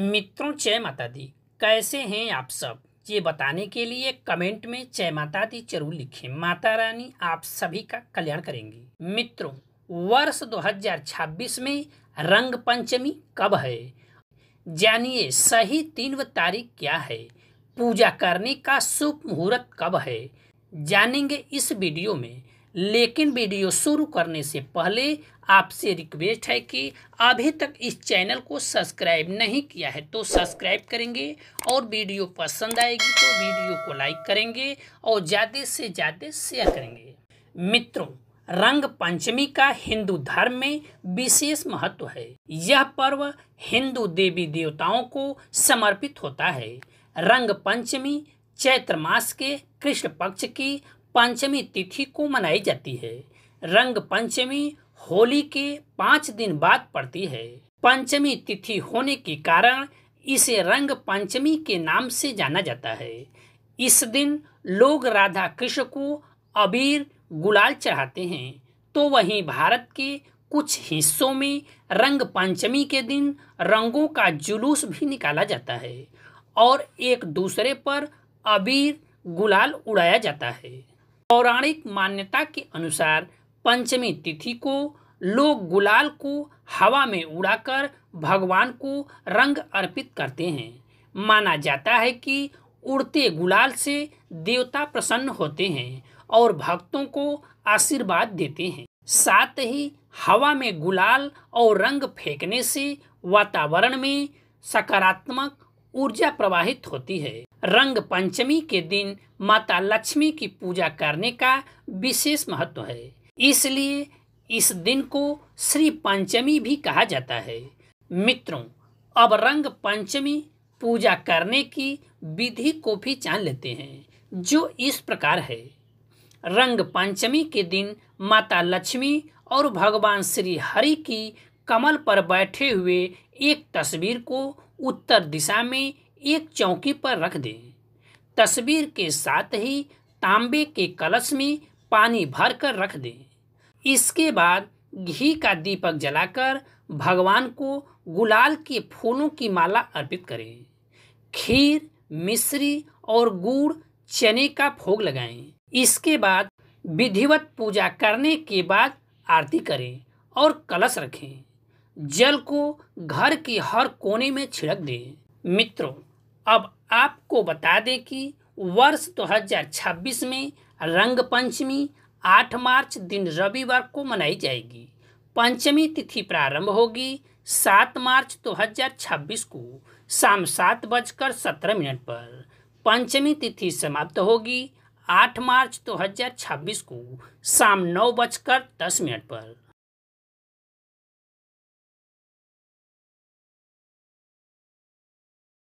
मित्रों जय माता दी, कैसे हैं आप सब, ये बताने के लिए कमेंट में जय माता दी जरूर लिखें। माता रानी आप सभी का कल्याण करेंगी। मित्रों, वर्ष 2026 में रंग पंचमी कब है, जानिए सही 3 तारीख क्या है, पूजा करने का शुभ मुहूर्त कब है, जानेंगे इस वीडियो में। लेकिन वीडियो शुरू करने से पहले आपसे रिक्वेस्ट है कि अभी तक इस चैनल को सब्सक्राइब नहीं किया है तो सब्सक्राइब करेंगे, और वीडियो पसंद आएगी तो वीडियो को लाइक करेंगे और ज़्यादा से ज़्यादा शेयर करेंगे। मित्रों, रंग पंचमी का हिंदू धर्म में विशेष महत्व है। यह पर्व हिंदू देवी देवताओं को समर्पित होता है। रंग पंचमी चैत्र मास के कृष्ण पक्ष की पंचमी तिथि को मनाई जाती है। रंग पंचमी होली के 5 दिन बाद पड़ती है। पंचमी तिथि होने के कारण इसे रंग पंचमी के नाम से जाना जाता है। इस दिन लोग राधा कृष्ण को अबीर गुलाल चढ़ाते हैं, तो वहीं भारत के कुछ हिस्सों में रंग पंचमी के दिन रंगों का जुलूस भी निकाला जाता है और एक दूसरे पर अबीर गुलाल उड़ाया जाता है। पौराणिक मान्यता के अनुसार पंचमी तिथि को लोग गुलाल को हवा में उड़ाकर भगवान को रंग अर्पित करते हैं। माना जाता है कि उड़ते गुलाल से देवता प्रसन्न होते हैं और भक्तों को आशीर्वाद देते हैं। साथ ही हवा में गुलाल और रंग फेंकने से वातावरण में सकारात्मक ऊर्जा प्रवाहित होती है। रंग पंचमी के दिन माता लक्ष्मी की पूजा करने का विशेष महत्व है, इसलिए इस दिन को श्री पंचमी भी कहा जाता है। मित्रों, अब रंग पंचमी पूजा करने की विधि को भी जान लेते हैं, जो इस प्रकार है। रंग पंचमी के दिन माता लक्ष्मी और भगवान श्री हरि की कमल पर बैठे हुए एक तस्वीर को उत्तर दिशा में एक चौकी पर रख दें। तस्वीर के साथ ही तांबे के कलश में पानी भरकर रख दें। इसके बाद घी का दीपक जलाकर भगवान को गुलाल के फूलों की माला अर्पित करें। खीर, मिश्री और गुड़, चने का भोग लगाएं। इसके बाद विधिवत पूजा करने के बाद आरती करें और कलश रखें। जल को घर के हर कोने में छिड़क दें। मित्रों, अब आपको बता दें कि वर्ष 2026 में रंग पंचमी 8 मार्च दिन रविवार को मनाई जाएगी। पंचमी तिथि प्रारंभ होगी 7 मार्च 2026 को शाम 7:17 पर। पंचमी तिथि समाप्त होगी 8 मार्च 2026 को शाम 9:10 पर।